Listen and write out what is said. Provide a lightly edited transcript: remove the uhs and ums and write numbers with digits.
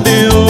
de hoy.